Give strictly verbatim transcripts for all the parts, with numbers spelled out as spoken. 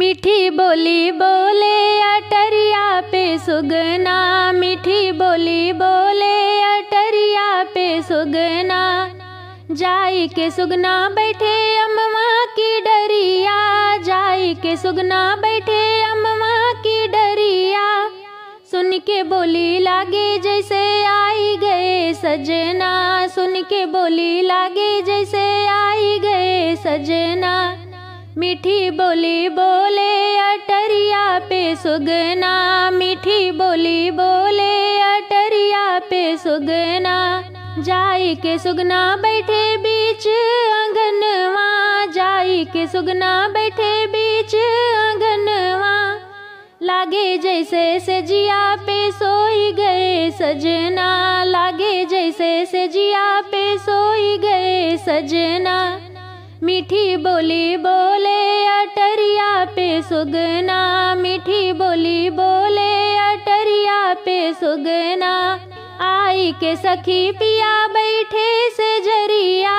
मीठी बोली बोले अटरिया पे सुगना, मीठी बोली बोले अटरिया पे सुगना। जाई के सुगना बैठे अम्मा की डरिया, जाई के सुगना बैठे अम्मा की डरिया। सुन के बोली लागे जैसे आई गए सजना, सुन के बोली लागे जैसे आई गए सजना। मीठी बोली बोले अटरिया पे सुगना, मीठी बोली बोले अटरिया पे सुगना। जाई के सुगना बैठे बीच आंगनवा, जाई के सुगना बैठे बीच आंगनवा। लागे जैसे सजिया पे सोई गए सजना, लागे जैसे सजिया पे सोई गए सजना। मीठी बोली बोले अटरिया पे सुगना, मीठी बोली बोले अटरिया पे सुगना। आई के सखी पिया बैठे से जरिया,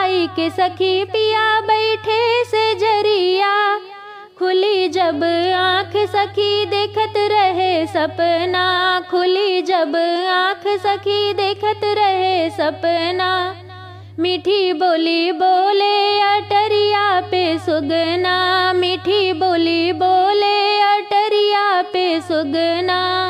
आई के सखी पिया बैठे से जरिया। खुली जब आँख सखी देखत रहे सपना, खुली जब आँख सखी देखत रहे सपना। मीठी बोली बोले अटरिया पे सुगना, मीठी बोली बोले अटरिया पे सुगना।